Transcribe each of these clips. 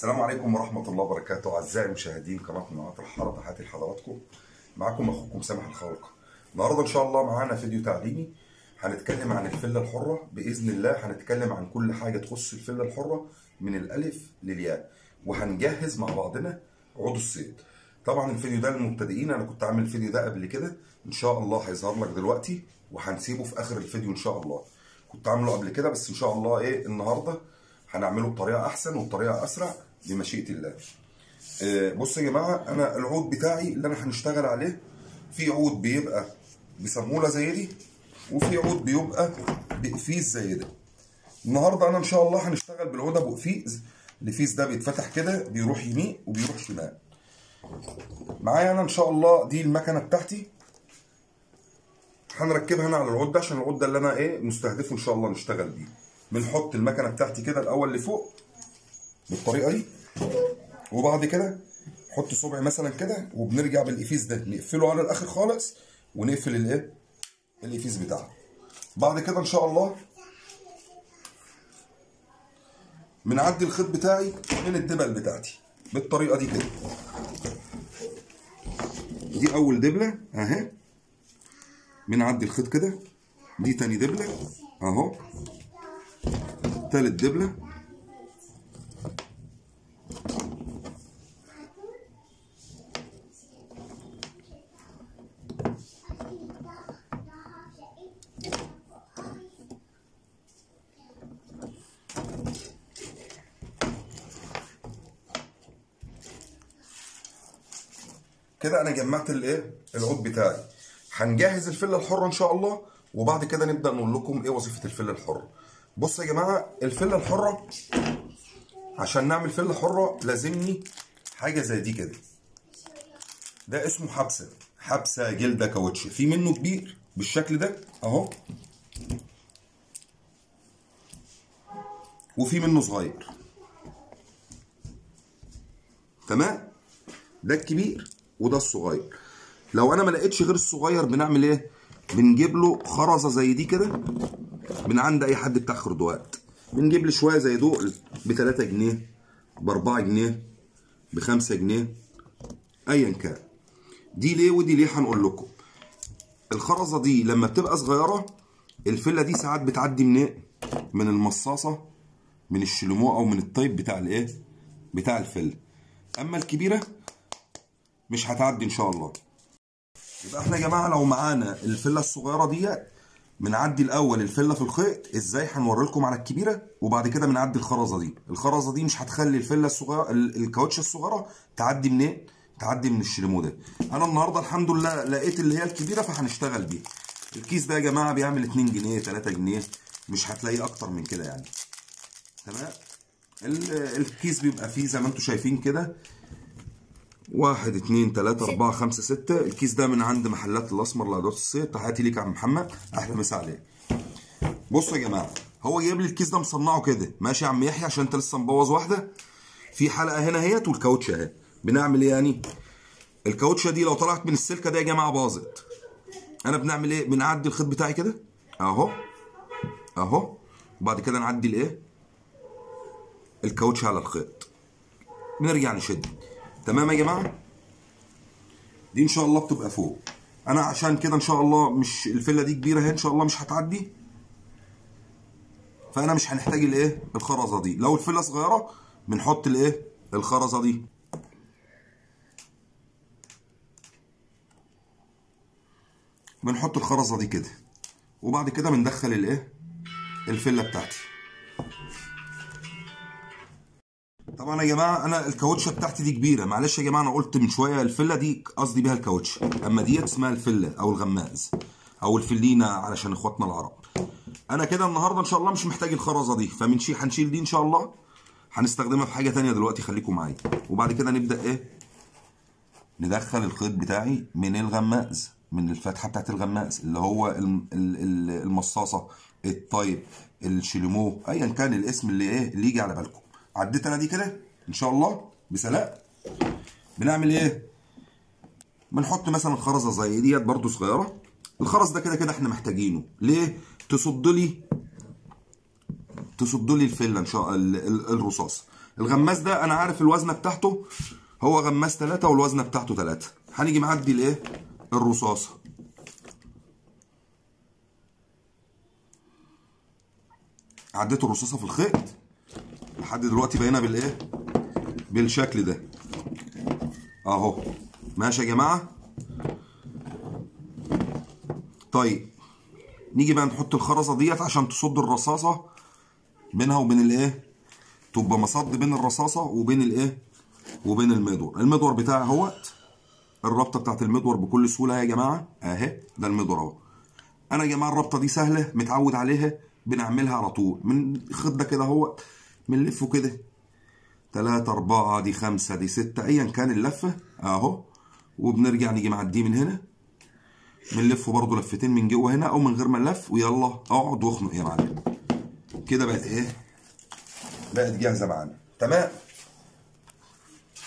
السلام عليكم ورحمة الله وبركاته. أعزائي مشاهدين قناة منوعات رحالة، تحياتي لحضراتكم، معاكم أخوكم سامح الخوالقة. النهارده إن شاء الله معانا فيديو تعليمي، هنتكلم عن الفلة الحرة بإذن الله. هنتكلم عن كل حاجة تخص الفلة الحرة من الألف للياء، وهنجهز مع بعضنا عود الصيد. طبعا الفيديو ده للمبتدئين، أنا كنت عامل الفيديو ده قبل كده، إن شاء الله هيظهر لك دلوقتي وهنسيبه في آخر الفيديو إن شاء الله. كنت عامله قبل كده بس إن شاء الله النهارده هنعمله بطريقه احسن وبطريقه اسرع بمشيئه الله. بصوا يا جماعه، انا العود بتاعي اللي انا هنشتغل عليه، في عود بيبقى بصاموله زي دي، وفي عود بيبقى بقفيز زي ده. النهارده انا ان شاء الله هنشتغل بالعود ابو قفيز. القفيز ده بيتفتح كده، بيروح يمين وبيروح شمال. معايا انا ان شاء الله دي المكنه بتاعتي، هنركبها انا على العود ده عشان العود ده اللي انا مستهدفه ان شاء الله نشتغل بيه. بنحط المكنه بتاعتي كده الاول لفوق بالطريقه دي، وبعد كده نحط صبعي مثلا كده، وبنرجع بالقفيز ده نقفله على الاخر خالص، ونقفل القفيز بتاعنا. بعد كده ان شاء الله بنعدي الخيط بتاعي من الدبل بتاعتي بالطريقه دي كده. دي اول دبله اهي، بنعدي الخيط كده. دي تاني دبله اهو، تالت دبلة، كده انا جمعت العود بتاعي. هنجهز الفلة الحرة ان شاء الله، وبعد كده نبدأ نقول لكم وظيفة الفلة الحرة. بصوا يا جماعه، الفله الحره عشان نعمل فله حره لازمني حاجه زي دي كده. ده اسمه حبسه، حبسه جلده كاوتش، في منه كبير بالشكل ده اهو، وفي منه صغير. تمام، ده الكبير وده الصغير. لو انا ما لقيتش غير الصغير بنعمل بنجيب له خرزه زي دي كده من عند اي حد بتاع خردوات، بنجيب لي شويه زي دول ب 3 جنيه ب 4 جنيه ب 5 جنيه ايا كان. دي ليه ودي ليه هنقول لكم. الخرزه دي لما بتبقى صغيره، الفله دي ساعات بتعدي من من المصاصه، من الشلموه، او من الطيب بتاع بتاع الفله. اما الكبيره مش هتعدي ان شاء الله. يبقى احنا يا جماعه لو معانا الفله الصغيره ديت، بنعدي الاول الفله في الخيط ازاي هنوري لكم على الكبيره، وبعد كده بنعدي الخرزه دي. الخرزه دي مش هتخلي الفله الصغيره، الكاوتشه الصغيره تعدي من تعدي من الشريمو ده. انا النهارده الحمد لله لقيت اللي هي الكبيره، فهنشتغل بيها. الكيس ده يا جماعه بيعمل 2 جنيه 3 جنيه، مش هتلاقيه اكتر من كده يعني. تمام، الكيس بيبقى فيه زي ما انتم شايفين كده 1 2 3 4 5 6. الكيس ده من عند محلات الاسمر لادوات الصيد. تحياتي ليك يا عم محمد، احلى مسا عليك. بصوا يا جماعه، هو جايب لي الكيس ده مصنعه كده. ماشي يا عم يحيى، عشان انت لسه مبوظ واحده في حلقه هنا اهيت، والكاوتشه اهي. بنعمل الكاوتشه دي لو طلعت من السلكه ده يا جماعه باظت. انا بنعمل بنعدي الخيط بتاعي كده اهو اهو، وبعد كده نعدي الكاوتشه على الخيط، بنرجع نشد. تمام يا جماعه، دي ان شاء الله بتبقى فوق. انا عشان كده ان شاء الله مش الفله دي كبيره اهي، ان شاء الله مش هتعدي، فانا مش هنحتاج الخرزه دي. لو الفله صغيره بنحط الخرزه دي. بنحط الخرزه دي كده، وبعد كده بندخل الفله بتاعتي. طبعا يا جماعه انا الكاوتشه بتاعتي دي كبيره، معلش يا جماعه انا قلت من شويه الفله دي قصدي بيها الكاوتشه، اما ديت اسمها الفله او الغماز او الفلينه علشان اخواتنا العرب. انا كده النهارده ان شاء الله مش محتاج الخرزه دي، فمنشي هنشيل دي ان شاء الله، هنستخدمها في حاجه ثانيه دلوقتي، خليكم معايا. وبعد كده نبدا ندخل الخيط بتاعي من الغماز، من الفتحه بتاعت الغماز اللي هو المصاصه، الطيب، الشلموه، ايا كان الاسم اللي اللي يجي على بالكم. عديت انا دي كده ان شاء الله بسلاء. بنعمل بنحط مثلا خرزه زي ديت برده صغيره. الخرز ده كده كده احنا محتاجينه ليه؟ تصد لي الفله ان شاء الله، الرصاص. الغماس ده انا عارف الوزنه بتاعته، هو غماس 3 والوزنه بتاعته 3. هنيجي معدي لايه؟ الرصاصه. عديت الرصاصه في الخيط لحد دلوقتي بقينا بالايه؟ بالشكل ده اهو. ماشي يا جماعه؟ طيب نيجي بقى نحط الخرزه ديت عشان تصد الرصاصه بينها وبين الايه، تبقى مصد بين الرصاصه وبين الايه وبين المدور. المدور بتاعي اهوت، الرابطه بتاعت المدور بكل سهوله يا جماعه اهي، ده المدور اهو. انا يا جماعه الرابطه دي سهله متعود عليها، بنعملها على طول من خده كده اهوت، بنلفه كده 3 4 دي 5 دي 6 ايا كان اللفه اهو، وبنرجع نيجي معديه من هنا بنلفه برضو لفتين من جوه هنا او من غير ما نلف، ويلا اقعد واخنق يا معلم. كده بقت ايه؟ بقت جاهزه معانا تمام.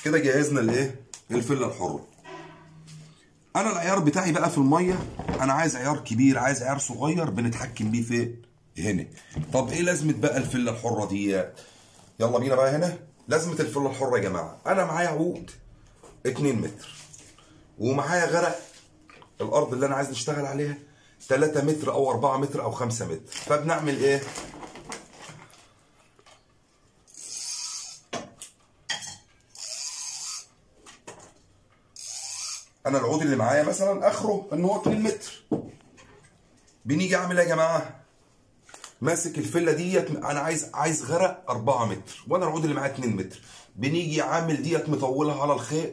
كده جهزنا الايه؟ الفله الحره. انا العيار بتاعي بقى في الميه، انا عايز عيار كبير عايز عيار صغير، بنتحكم بيه فين؟ هنا. طب ايه لازمه بقى الفله الحره دي؟ يلا بينا بقى هنا. لازمه الفله الحره يا جماعه، انا معايا عود 2 متر ومعايا غرق الارض اللي انا عايز نشتغل عليها 3 متر او 4 متر او 5 متر، فبنعمل ايه؟ انا العود اللي معايا مثلا اخره ان هو 2 متر، بنيجي اعمل ايه يا جماعه؟ ماسك الفله ديت، انا عايز غرق 4 متر وانا العود اللي معايا 2 متر، بنيجي عامل ديت مطولها على الخيط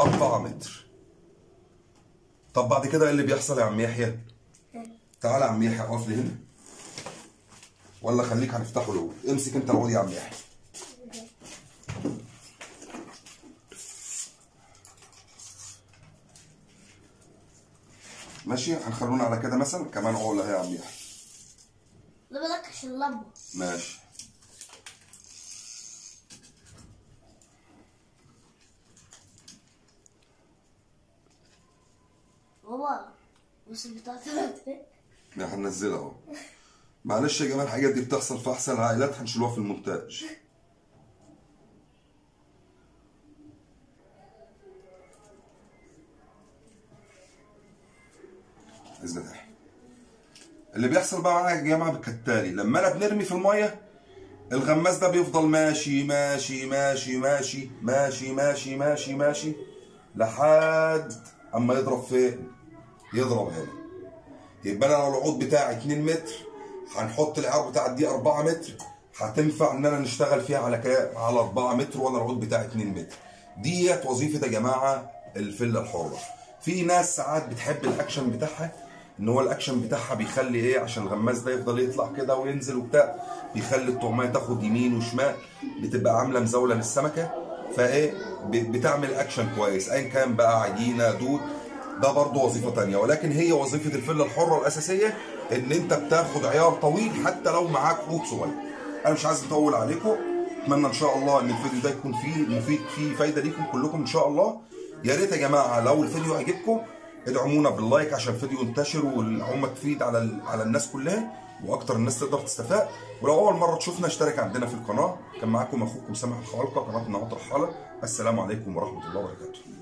4 متر. طب بعد كده ايه اللي بيحصل يا عم يحيى؟ تعالى يا عم يحيى اقف لي هنا، ولا خليك هنفتحه الاول. امسك انت العود يا عم يحيى. ماشي، هنخلونا على كده مثلا كمان عقله اهي يا عم يحيى. ما بلكش اللمبه. ماشي. بابا بص البتاعة طلعت ايه؟ هننزلها اهو. معلش يا جماعة الحاجات دي بتحصل في أحسن العائلات، هنشيلوها في المونتاج. إذن الله. اللي بيحصل بقى معايا يا جماعة كالتالي، لما أنا بنرمي في المية الغماس ده بيفضل ماشي ماشي ماشي ماشي ماشي ماشي ماشي ماشي لحد أما يضرب فين؟ يضرب هنا. يبقى انا لو العود بتاعي 2 متر هنحط العيار بتاع دي 4 متر، هتنفع ان انا نشتغل فيها على كام؟ على 4 متر وانا العود بتاعي 2 متر. ديت وظيفه يا جماعه الفله الحره. في ناس ساعات بتحب الاكشن بتاعها، ان هو الاكشن بتاعها بيخلي ايه؟ عشان الغماس ده يفضل يطلع كده وينزل وبتاع، بيخلي الطعميه تاخد يمين وشمال، بتبقى عامله مزاوله للسمكه، فايه؟ بتعمل اكشن كويس ايا كان بقى، عجينه دود، ده برضه وظيفة تانية. ولكن هي وظيفة الفلة الحرة الأساسية إن أنت بتاخد عيار طويل حتى لو معاك عود صغير. أنا مش عايز أطول عليكم، أتمنى إن شاء الله إن الفيديو ده يكون فيه مفيد، فيه فايدة ليكم كلكم إن شاء الله. يا ريت يا جماعة لو الفيديو عجبكم ادعمونا باللايك عشان الفيديو ينتشر والعمة تفيد على الناس كلها، وأكتر الناس تقدر تستفاد. ولو أول مرة تشوفنا اشترك عندنا في القناة. كان معاكم أخوكم سامح الخوالقة، قناة منوعات رحالة. السلام عليكم ورحمة الله وبركاته.